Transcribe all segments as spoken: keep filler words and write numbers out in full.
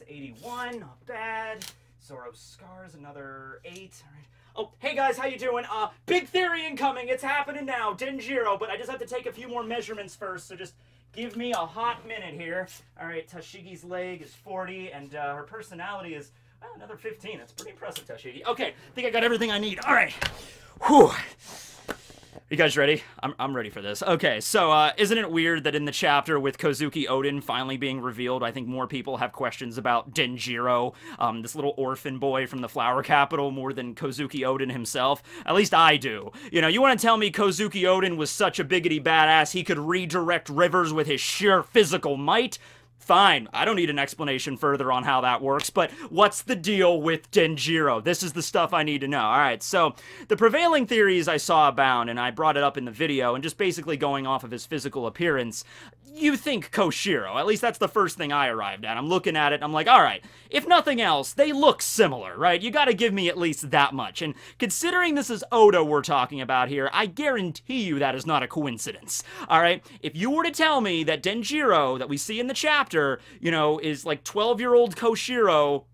That's eighty-one, not bad. Zoro scars, another eight. All right. Oh, hey guys, how you doing? Uh, big theory incoming, it's happening now, Denjiro, but I just have to take a few more measurements first, so just give me a hot minute here. All right, Tashigi's leg is forty, and uh, her personality is well, another fifteen. That's pretty impressive, Tashigi. Okay, I think I got everything I need. All right, whew. You guys ready? I'm, I'm ready for this. Okay, so uh, isn't it weird that in the chapter with Kozuki Oden finally being revealed, I think more people have questions about Denjiro, um, this little orphan boy from the Flower Capital, more than Kozuki Oden himself? At least I do. You know, you want to tell me Kozuki Oden was such a biggity badass he could redirect rivers with his sheer physical might? Fine, I don't need an explanation further on how that works, but what's the deal with Denjiro? This is the stuff I need to know. All right, so the prevailing theories I saw abound, and I brought it up in the video, and just basically going off of his physical appearance, you think Koushirou. At least that's the first thing I arrived at. I'm looking at it, and I'm like, all right, if nothing else, they look similar, right? You gotta give me at least that much, and considering this is Oda we're talking about here, I guarantee you that is not a coincidence, all right? If you were to tell me that Denjiro that we see in the chapter, you know, is like twelve-year-old Koushirou,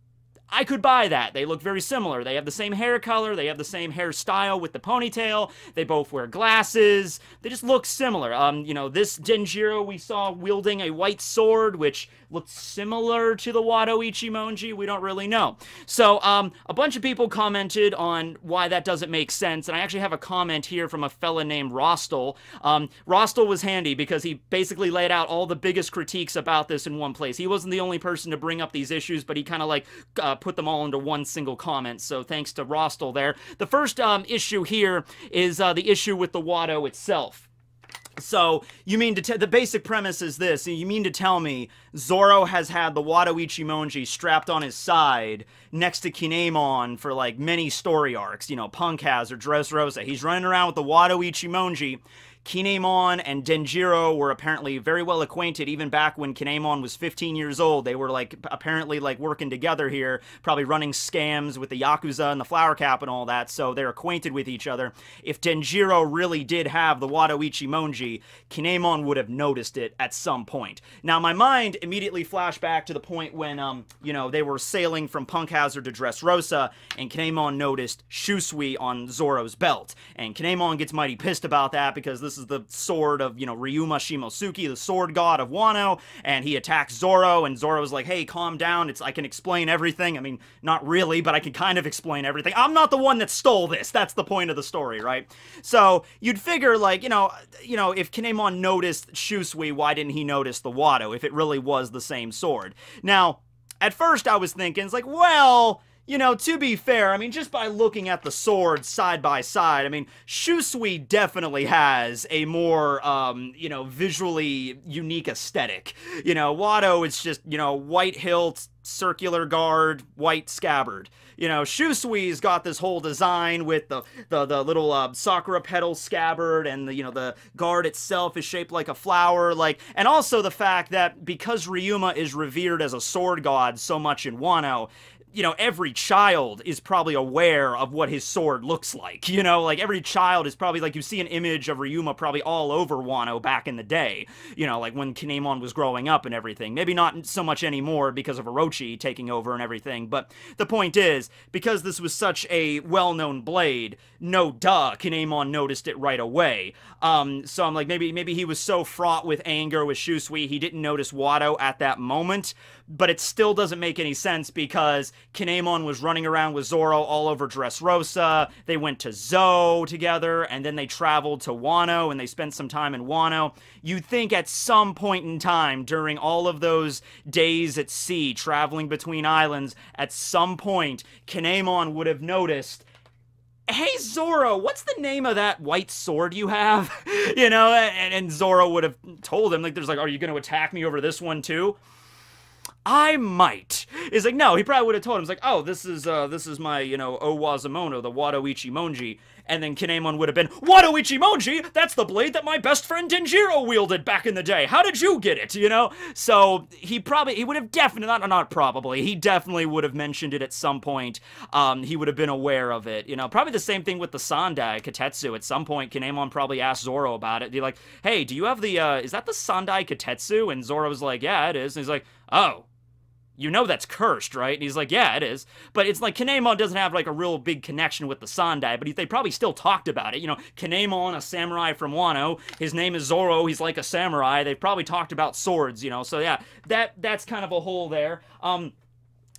I could buy that. They look very similar. They have the same hair color. They have the same hairstyle with the ponytail. They both wear glasses. They just look similar. Um, you know, this Denjiro we saw wielding a white sword, which looked similar to the Wado Ichimonji. We don't really know. So, um, a bunch of people commented on why that doesn't make sense, and I actually have a comment here from a fella named Rostel. Um, Rostel was handy because he basically laid out all the biggest critiques about this in one place. He wasn't the only person to bring up these issues, but he kind of, like, uh, put them all into one single comment, so thanks to Rostel there. The first um, issue here is uh, the issue with the Wado itself. So, you mean to t the basic premise is this, you mean to tell me Zoro has had the Wado Ichimonji strapped on his side next to Kinemon for, like, many story arcs, you know, Punk Hazard, Dressrosa. He's running around with the Wado Ichimonji. Kinemon and Denjiro were apparently very well acquainted even back when Kinemon was fifteen years old. They were, like, apparently, like, working together here, probably running scams with the Yakuza and the Flower Cap and all that, so they're acquainted with each other. If Denjiro really did have the Wado Ichimonji, Kinemon would have noticed it at some point. Now, my mind immediately flashed back to the point when, um, you know, they were sailing from Punk Hazard to Dressrosa, and Kinemon noticed Shusui on Zoro's belt. And Kinemon gets mighty pissed about that because this This is the sword of, you know, Ryuma Shimotsuki, the sword god of Wano, and he attacks Zoro, and Zoro's like, hey, calm down, it's, I can explain everything. I mean, not really, but I can kind of explain everything. I'm not the one that stole this. That's the point of the story, right? So, you'd figure, like, you know, you know, if Kinemon noticed Shusui, why didn't he notice the Wado, if it really was the same sword? Now, at first I was thinking, it's like, well, you know, to be fair, I mean, just by looking at the swords side by side, I mean, Shusui definitely has a more, um, you know, visually unique aesthetic. You know, Wado, it's just, you know, white hilt, circular guard, white scabbard. You know, Shusui's got this whole design with the the, the little uh, sakura petal scabbard, and the, you know, the guard itself is shaped like a flower, like, and also the fact that because Ryuma is revered as a sword god so much in Wano, you know, every child is probably aware of what his sword looks like. You know, like, every child is probably, like, you see an image of Ryuma probably all over Wano back in the day. You know, like, when Kinemon was growing up and everything. Maybe not so much anymore because of Orochi taking over and everything, but the point is, because this was such a well-known blade, no duh, Kinemon noticed it right away. Um, so I'm like, maybe, maybe he was so fraught with anger with Shusui, he didn't notice Wado at that moment, but it still doesn't make any sense because Kinemon was running around with Zoro all over Dressrosa, they went to Zou together, and then they traveled to Wano, and they spent some time in Wano. You'd think at some point in time, during all of those days at sea, traveling between islands, at some point, Kinemon would have noticed, hey, Zoro, what's the name of that white sword you have? You know, and, and Zoro would have told him, like, there's like, are you going to attack me over this one too? I might. He's like, no, he probably would have told him. He's like, oh, this is uh, this is my, you know, Owazumono, the Wado Ichimonji. And then Kinemon would have been, Wado Ichimonji? That's the blade that my best friend Denjiro wielded back in the day. How did you get it, you know? So he probably, he would have definitely, not, not probably, he definitely would have mentioned it at some point. Um, he would have been aware of it, you know? Probably the same thing with the Sandai Kitetsu. At some point, Kinemon probably asked Zoro about it. He'd be like, hey, do you have the, uh, is that the Sandai Kitetsu? And Zoro's like, yeah, it is. And he's like, oh. you know that's cursed, right? And he's like, yeah, it is. But it's like, Kinemon doesn't have, like, a real big connection with the Sandai, but he, they probably still talked about it. You know, Kinemon, a samurai from Wano, his name is Zoro, he's like a samurai. They've probably talked about swords, you know, so yeah, that that's kind of a hole there. Um...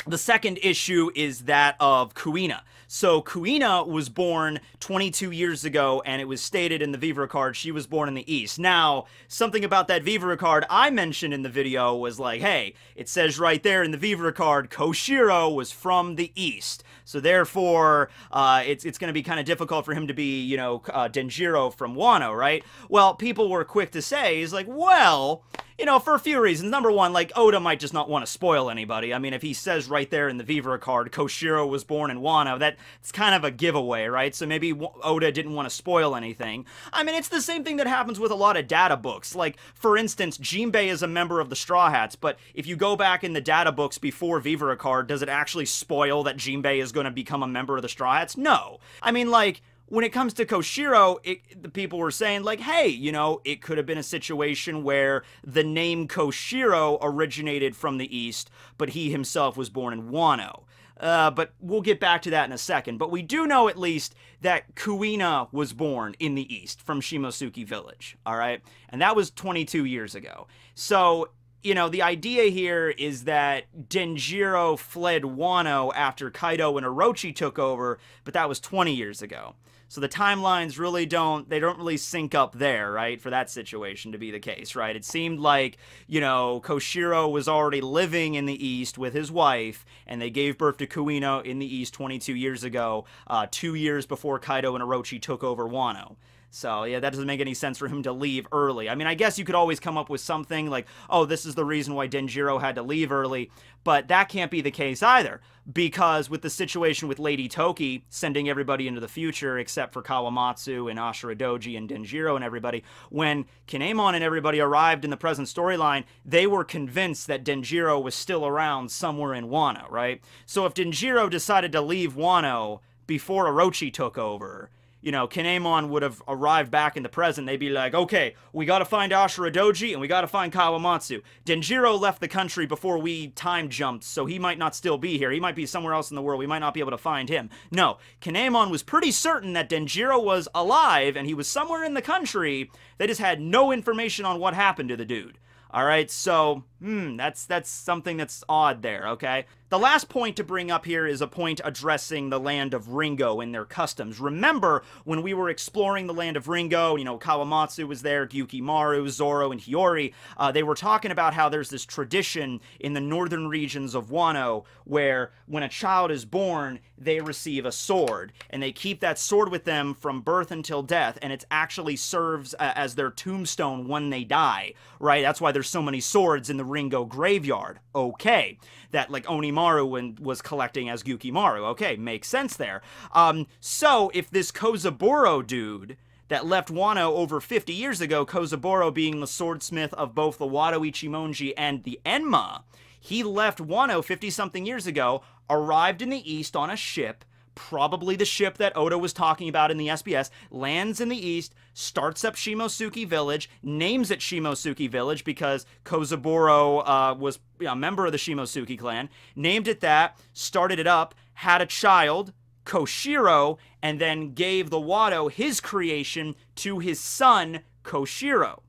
The second issue is that of Kuina. So Kuina was born twenty-two years ago, and it was stated in the Vivre card she was born in the East. Now, something about that Vivre card I mentioned in the video was like, hey, it says right there in the Vivre card, Koushirou was from the East. So therefore, uh, it's, it's going to be kind of difficult for him to be, you know, uh, Denjiro from Wano, right? Well, people were quick to say, he's like, well... You know, for a few reasons. Number one, like, Oda might just not want to spoil anybody. I mean, if he says right there in the Vivre card, Koushirou was born in Wano, that's kind of a giveaway, right? So maybe Oda didn't want to spoil anything. I mean, it's the same thing that happens with a lot of data books. Like, for instance, Jinbei is a member of the Straw Hats, but if you go back in the data books before Vivre card, does it actually spoil that Jinbei is going to become a member of the Straw Hats? No. I mean, like... When it comes to Koushirou, it, the people were saying, like, hey, you know, it could have been a situation where the name Koushirou originated from the East, but he himself was born in Wano. Uh, but we'll get back to that in a second. But we do know, at least, that Kuina was born in the East from Shimotsuki Village, all right? And that was twenty-two years ago. So... You know, the idea here is that Denjiro fled Wano after Kaido and Orochi took over, but that was twenty years ago. So the timelines really don't, they don't really sync up there, right, for that situation to be the case, right? It seemed like, you know, Koushirou was already living in the East with his wife, and they gave birth to Kuina in the East twenty-two years ago, uh, two years before Kaido and Orochi took over Wano. So, yeah, that doesn't make any sense for him to leave early. I mean, I guess you could always come up with something like, oh, this is the reason why Denjiro had to leave early, but that can't be the case either, because with the situation with Lady Toki sending everybody into the future except for Kawamatsu and Ashura Doji and Denjiro and everybody, when Kinemon and everybody arrived in the present storyline, they were convinced that Denjiro was still around somewhere in Wano, right? So if Denjiro decided to leave Wano before Orochi took over... You know, Kinemon would have arrived back in the present. They'd be like, okay, we gotta find Ashura Doji and we gotta find Kawamatsu. Denjiro left the country before we time jumped, so he might not still be here. He might be somewhere else in the world. We might not be able to find him. No, Kinemon was pretty certain that Denjiro was alive and he was somewhere in the country. They just had no information on what happened to the dude. All right, so, hmm, that's, that's something that's odd there, okay? The last point to bring up here is a point addressing the land of Ringo and their customs. Remember, when we were exploring the land of Ringo, you know, Kawamatsu was there, Gyukimaru, Zoro, and Hiyori, uh, they were talking about how there's this tradition in the northern regions of Wano where when a child is born, they receive a sword, and they keep that sword with them from birth until death, and it actually serves uh, as their tombstone when they die, right? That's why there's so many swords in the Ringo graveyard. Okay. That, like, Onimaru was collecting as Gyukimaru. Okay, makes sense there. Um, so, if this Kozaburo dude that left Wano over fifty years ago, Kozaburo being the swordsmith of both the Wado Ichimonji and the Enma, he left Wano fifty-something years ago, arrived in the East on a ship, probably the ship that Oda was talking about in the S B S, lands in the East, starts up Shimotsuki Village, names it Shimotsuki Village because Kozaburo uh, was a member of the Shimotsuki clan, named it that, started it up, had a child, Koushirou, and then gave the Wado his creation to his son, Koushirou.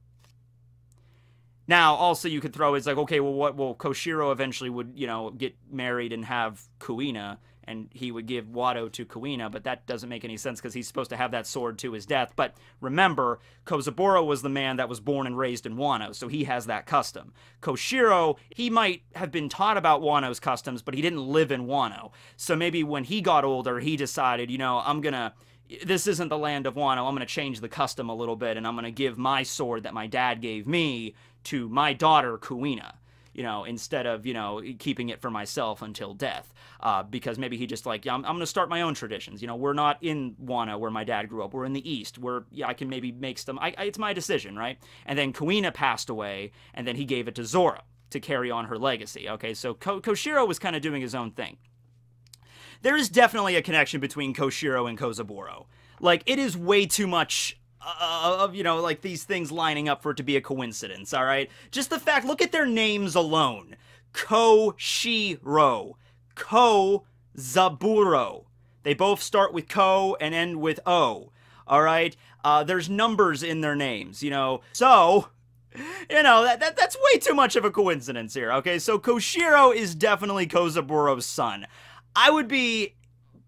Now, also, you could throw, it's like, okay, well, what, well, Koushirou eventually would, you know, get married and have Kuina, and he would give Wado to Kuina, but that doesn't make any sense because he's supposed to have that sword to his death. But remember, Kozaburo was the man that was born and raised in Wano, so he has that custom. Koushirou, he might have been taught about Wano's customs, but he didn't live in Wano. So maybe when he got older, he decided, you know, I'm going to... This isn't the land of Wano. I'm going to change the custom a little bit, and I'm going to give my sword that my dad gave me to my daughter, Kuina. You know, instead of, you know, keeping it for myself until death. Uh, because maybe he just like, yeah, I'm, I'm going to start my own traditions. You know, we're not in Wano where my dad grew up. We're in the East where yeah, I can maybe make some... I, I, it's my decision, right? And then Kuina passed away, and then he gave it to Zoro to carry on her legacy. Okay, so Ko Koushirou was kind of doing his own thing. There is definitely a connection between Koushirou and Kozaburo. Like, it is way too much... Uh, of, you know, like, these things lining up for it to be a coincidence, all right? Just the fact, look at their names alone. Koushirou, Kozaburo. They both start with Ko and end with O. All right? Uh, there's numbers in their names, you know. So, you know, that, that that's way too much of a coincidence here, okay? So Koushirou is definitely Kozaburo's son. I would be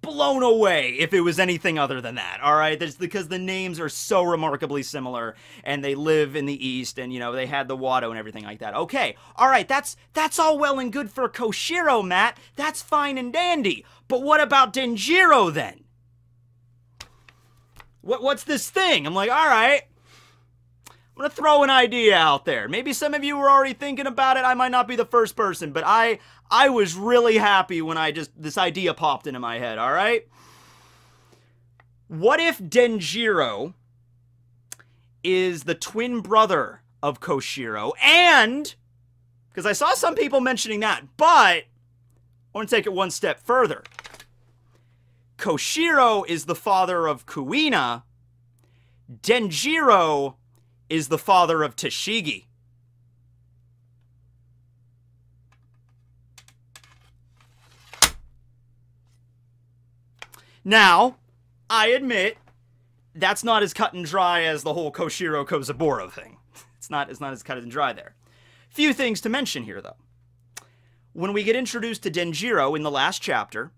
blown away if it was anything other than that, all right? That's because the names are so remarkably similar, and they live in the East, and, you know, they had the Wado and everything like that. Okay, all right, that's that's all well and good for Koushirou, Matt. That's fine and dandy. But what about Denjiro, then? What, what's this thing? I'm like, all right, I'm gonna throw an idea out there. Maybe some of you were already thinking about it. I might not be the first person, but I I was really happy when I just, this idea popped into my head, all right? What if Denjiro is the twin brother of Koushirou? And, because I saw some people mentioning that, but I want to take it one step further. Koushirou is the father of Kuina. Denjiro is the father of Tashigi. Now, I admit, that's not as cut and dry as the whole Koushirou Kozaburo thing. It's not, it's not as cut and dry there. Few things to mention here, though. When we get introduced to Denjiro in the last chapter,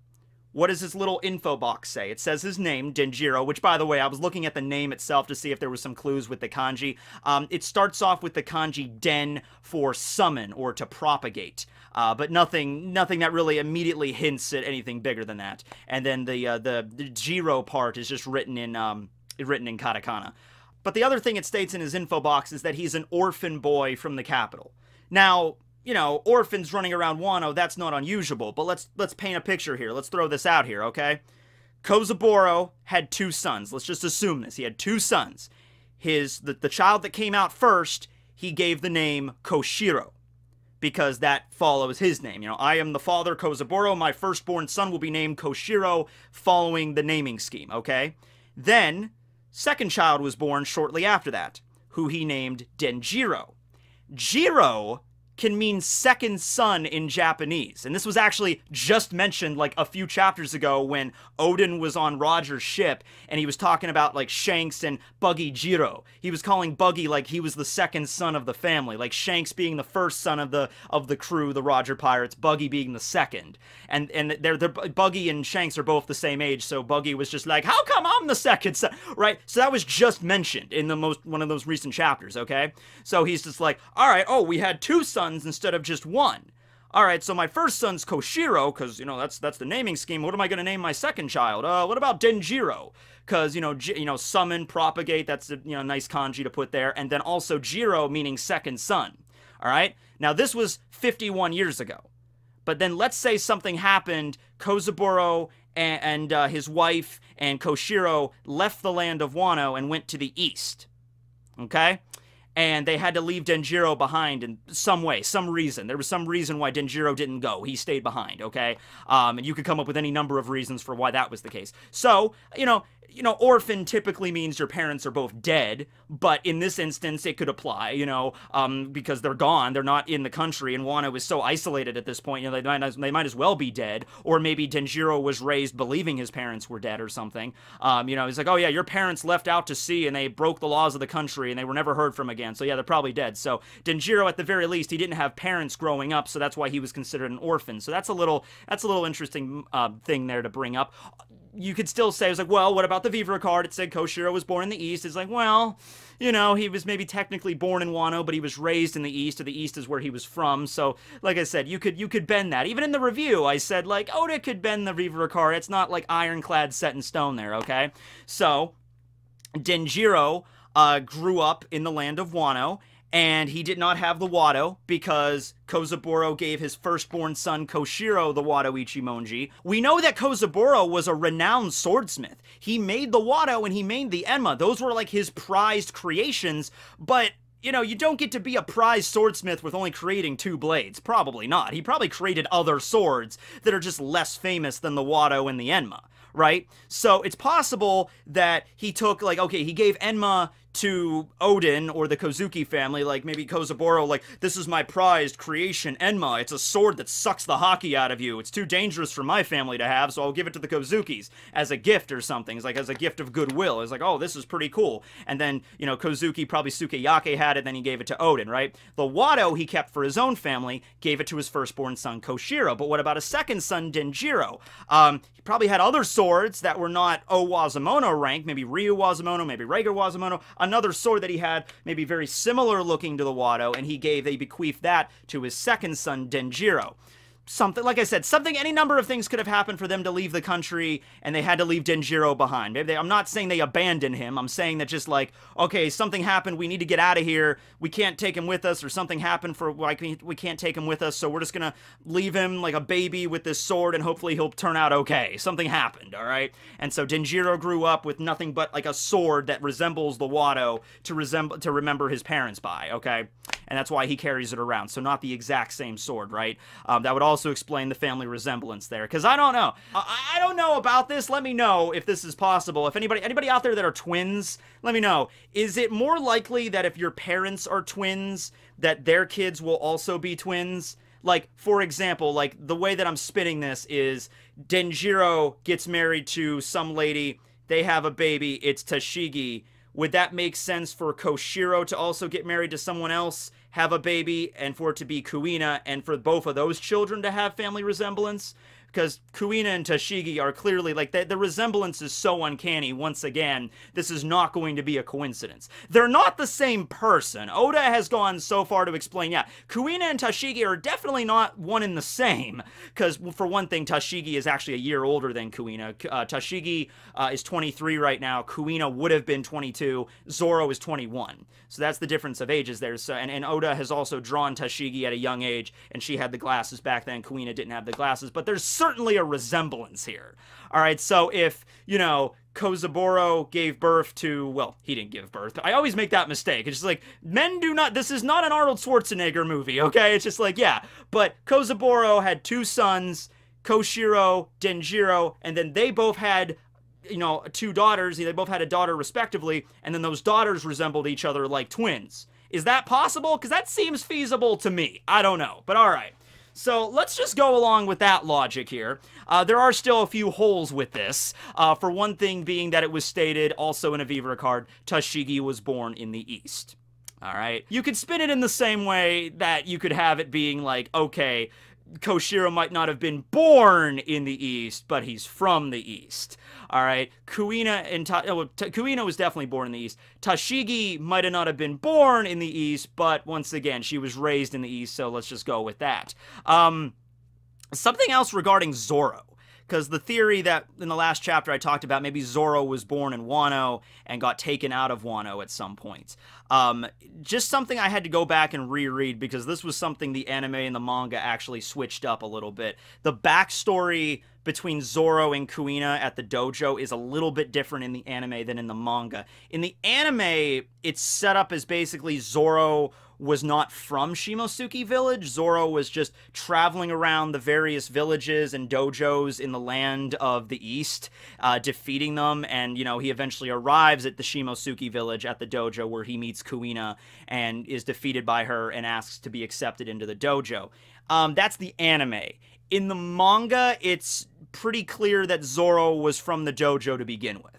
what does this little info box say? It says his name, Denjiro, which, by the way, I was looking at the name itself to see if there was some clues with the kanji. Um, it starts off with the kanji den for summon or to propagate, uh, but nothing nothing that really immediately hints at anything bigger than that. And then the uh, the, the Jiro part is just written in, um, written in katakana. But the other thing it states in his info box is that he's an orphan boy from the capital. Now, you know, orphans running around Wano, that's not unusual, but let's let's paint a picture here. Let's throw this out here, okay? Kozaburo had two sons. Let's just assume this. He had two sons. His the, the child that came out first, he gave the name Koushirou, because that follows his name. You know, I am the father, Kozaburo. My firstborn son will be named Koushirou, following the naming scheme, okay? Then, second child was born shortly after that, who he named Denjiro. Jiro can mean second son in Japanese. And this was actually just mentioned like a few chapters ago when Oden was on Roger's ship and he was talking about like Shanks and Buggy Jiro. He was calling Buggy like he was the second son of the family, like Shanks being the first son of the of the crew, the Roger Pirates, Buggy being the second. And and they're, they're Buggy and Shanks are both the same age, so Buggy was just like, "How come I'm the second son?" Right? So that was just mentioned in the most one of those recent chapters, okay? So he's just like, "All right, oh, we had two sons instead of just one. All right, so my first son's Koushirou, because, you know, that's that's the naming scheme. What am I going to name my second child? Uh, what about Denjiro? Because, you know, J you know, summon, propagate, that's a, you know, nice kanji to put there. And then also Jiro, meaning second son. All right? Now, this was fifty-one years ago. But then let's say something happened. Kozaburo and, and uh, his wife and Koushirou left the land of Wano and went to the East. Okay? And they had to leave Denjiro behind in some way, some reason. There was some reason why Denjiro didn't go. He stayed behind, okay? Um, and you could come up with any number of reasons for why that was the case. So, you know, you know, orphan typically means your parents are both dead, but in this instance, it could apply, you know, um, because they're gone, they're not in the country, and Wano is so isolated at this point, you know, they might as, they might as well be dead, or maybe Denjiro was raised believing his parents were dead or something. Um, you know, he's like, oh yeah, your parents left out to sea, and they broke the laws of the country, and they were never heard from again, so yeah, they're probably dead. So Denjiro, at the very least, he didn't have parents growing up, so that's why he was considered an orphan. So that's a little, that's a little interesting uh, thing there to bring up. You could still say, it was like, well, what about the Vivre card? It said Koushirou was born in the East. It's like, well, you know, he was maybe technically born in Wano, but he was raised in the East, or the East is where he was from. So, like I said, you could you could bend that. Even in the review, I said, like, Oda could bend the Vivre card. It's not, like, ironclad set in stone there, okay? So, Denjiro uh, grew up in the land of Wano, and he did not have the Wado because Kozaburo gave his firstborn son Koushirou the Wado Ichimonji. We know that Kozaburo was a renowned swordsmith. He made the Wado and he made the Enma. Those were like his prized creations, but you know, you don't get to be a prized swordsmith with only creating two blades. Probably not. He probably created other swords that are just less famous than the Wado and the Enma, right? So it's possible that he took, like, okay, he gave Enma to Oden or the Kozuki family, like maybe Kozaburo, like, this is my prized creation, Enma. It's a sword that sucks the hockey out of you. It's too dangerous for my family to have, so I'll give it to the Kozukis as a gift or something. It's like, as a gift of goodwill. It's like, oh, this is pretty cool. And then, you know, Kozuki, probably Sukeyake, had it, then he gave it to Oden, right? The Wado he kept for his own family, gave it to his firstborn son, Koushirou. But what about his second son, Denjiro? Um, he probably had other swords that were not O Wazumono rank, maybe Ryu Wazumono, maybe Reiger Wazumono, another sword that he had, maybe very similar looking to the Wado, and he gave, they bequeathed that to his second son, Denjiro. Something, like I said, something, any number of things could have happened for them to leave the country, and they had to leave Denjiro behind. Maybe they, I'm not saying they abandoned him. I'm saying that just like, okay, something happened. We need to get out of here. We can't take him with us, or something happened for, like, we can't take him with us, so we're just going to leave him like a baby with this sword, and hopefully he'll turn out okay. Something happened, all right? And so Denjiro grew up with nothing but like a sword that resembles the Wado to, resemble, to remember his parents by, okay? And that's why he carries it around, so not the exact same sword, right? Um, that would also... also explain the family resemblance there, because I don't know. I, I don't know about this. Let me know if this is possible. If anybody anybody out there that are twins, let me know. Is it more likely that if your parents are twins, that their kids will also be twins? Like, for example, like the way that I'm spinning this is Denjiro gets married to some lady, they have a baby, it's Tashigi. Would that make sense for Koushirou to also get married to someone else, have a baby, and for it to be Kuina, and for both of those children to have family resemblance? Because Kuina and Tashigi are clearly, like, the, the resemblance is so uncanny. Once again, this is not going to be a coincidence. They're not the same person. Oda has gone so far to explain, yeah, Kuina and Tashigi are definitely not one and the same. Because, well, for one thing, Tashigi is actually a year older than Kuina. Uh, Tashigi uh, is twenty-three right now. Kuina would have been twenty-two. Zoro is twenty-one. So that's the difference of ages there. So, and, and Oda has also drawn Tashigi at a young age, and she had the glasses back then. Kuina didn't have the glasses, but there's so certainly a resemblance here. All right, so if, you know, Kozaburo gave birth to, well, he didn't give birth. I always make that mistake. It's just like, men do not, this is not an Arnold Schwarzenegger movie, okay? It's just like, yeah. But Kozaburo had two sons, Koushirou, Denjiro, and then they both had, you know, two daughters. They both had a daughter respectively, and then those daughters resembled each other like twins. Is that possible? Because that seems feasible to me. I don't know, but all right. So let's just go along with that logic here. Uh, there are still a few holes with this. Uh, for one thing being that it was stated also in a Vivre card, Tashigi was born in the East. All right? You could spin it in the same way that you could have it being like, okay, Koushirou might not have been born in the East, but he's from the East. All right? Kuina and Ta oh, Ta Kuina was definitely born in the East. Tashigi might have not have been born in the East, but once again, she was raised in the East, so let's just go with that. Um, something else regarding Zoro. Because the theory that in the last chapter I talked about, maybe Zoro was born in Wano and got taken out of Wano at some point. Um, just something I had to go back and reread, because this was something the anime and the manga actually switched up a little bit. The backstory between Zoro and Kuina at the dojo is a little bit different in the anime than in the manga. In the anime, it's set up as basically Zoro was not from Shimotsuki Village. Zoro was just traveling around the various villages and dojos in the land of the East, uh, defeating them, and, you know, he eventually arrives at the Shimotsuki Village at the dojo where he meets Kuina and is defeated by her and asks to be accepted into the dojo. Um, that's the anime. In the manga, it's pretty clear that Zoro was from the dojo to begin with.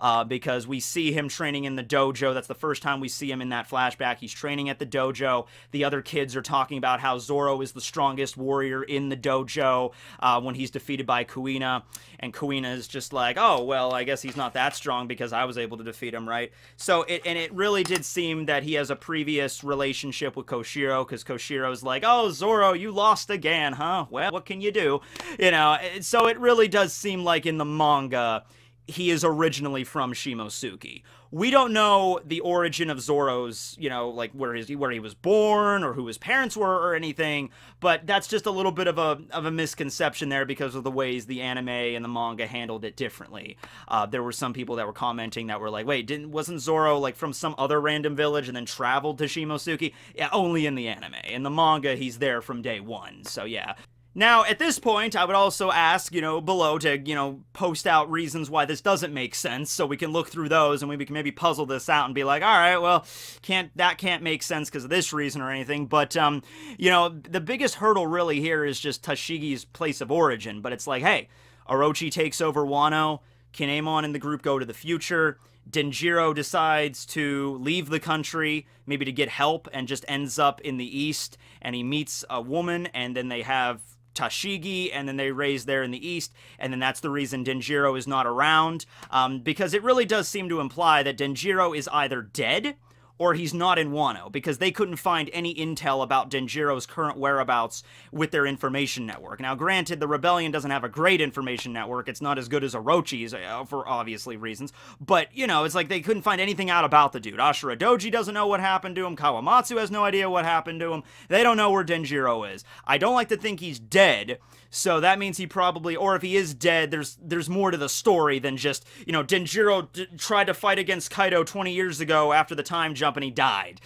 Uh, because we see him training in the dojo. That's the first time we see him in that flashback. He's training at the dojo. The other kids are talking about how Zoro is the strongest warrior in the dojo uh, when he's defeated by Kuina. And Kuina is just like, oh, well, I guess he's not that strong because I was able to defeat him, right? So, it, and it really did seem that he has a previous relationship with Koushirou, because Koshiro's like, oh, Zoro, you lost again, huh? Well, what can you do? You know, so it really does seem like in the manga, he is originally from Shimotsuki. We don't know the origin of Zoro's, you know, like where his where he was born or who his parents were or anything, but that's just a little bit of a of a misconception there because of the ways the anime and the manga handled it differently. Uh, there were some people that were commenting that were like, "Wait, didn't wasn't Zoro like from some other random village and then traveled to Shimotsuki?" Yeah, only in the anime. In the manga, he's there from day one. So yeah. Now, at this point, I would also ask, you know, below to, you know, post out reasons why this doesn't make sense, so we can look through those and we can maybe puzzle this out and be like, all right, well, can't that can't make sense because of this reason or anything. But, um, you know, the biggest hurdle really here is just Tashigi's place of origin. But it's like, hey, Orochi takes over Wano, Kinemon and the group go to the future, Denjiro decides to leave the country, maybe to get help, and just ends up in the east, and he meets a woman, and then they have Tashigi, and then they raise there in the east, and then that's the reason Denjiro is not around, um, because it really does seem to imply that Denjiro is either dead or he's not in Wano, because they couldn't find any intel about Denjiro's current whereabouts with their information network. Now, granted, the Rebellion doesn't have a great information network. It's not as good as Orochi's, uh, for obviously reasons. But, you know, it's like they couldn't find anything out about the dude. Ashura Doji doesn't know what happened to him. Kawamatsu has no idea what happened to him. They don't know where Denjiro is. I don't like to think he's dead, so that means he probably, or if he is dead, there's there's more to the story than just, you know, Denjiro d tried to fight against Kaido twenty years ago after the time jump and he died.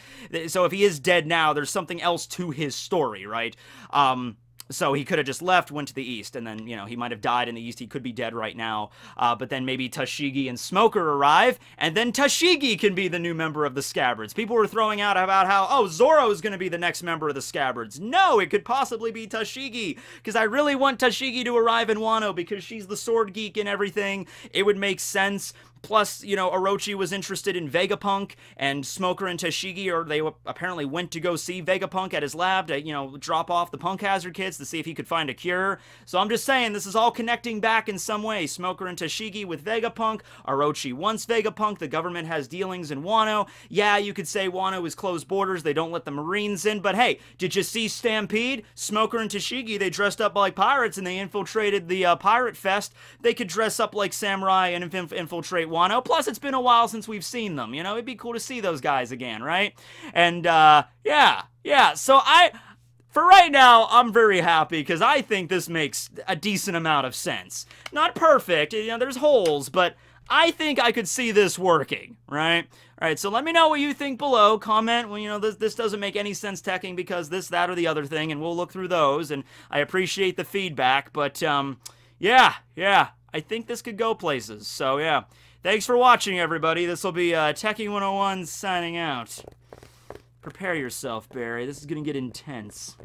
So if he is dead now, there's something else to his story, right? Um, so he could have just left, went to the east, and then, you know, he might have died in the east. He could be dead right now. Uh, but then maybe Tashigi and Smoker arrive, and then Tashigi can be the new member of the Scabbards. People were throwing out about how, oh, Zoro is going to be the next member of the Scabbards. No, it could possibly be Tashigi, because I really want Tashigi to arrive in Wano, because she's the sword geek and everything. It would make sense. Plus, you know, Orochi was interested in Vegapunk, and Smoker and Tashigi, or they apparently went to go see Vegapunk at his lab to, you know, drop off the Punk Hazard kids to see if he could find a cure. So I'm just saying, this is all connecting back in some way. Smoker and Tashigi with Vegapunk, Orochi wants Vegapunk, the government has dealings in Wano. Yeah, you could say Wano is closed borders, they don't let the Marines in, but hey, did you see Stampede? Smoker and Tashigi, they dressed up like pirates and they infiltrated the uh, Pirate Fest. They could dress up like samurai and inf infiltrate Wano. Plus, it's been a while since we've seen them. You know, it'd be cool to see those guys again, right? And, uh, yeah, yeah. So I, for right now, I'm very happy because I think this makes a decent amount of sense. Not perfect, you know, there's holes, but I think I could see this working, right? All right, so let me know what you think below. Comment, well, you know, this, this doesn't make any sense teching because this, that, or the other thing, and we'll look through those, and I appreciate the feedback, but, um, yeah, yeah, I think this could go places, so, yeah. Thanks for watching, everybody. This will be uh, Techie one oh one signing out. Prepare yourself, Barry. This is going to get intense.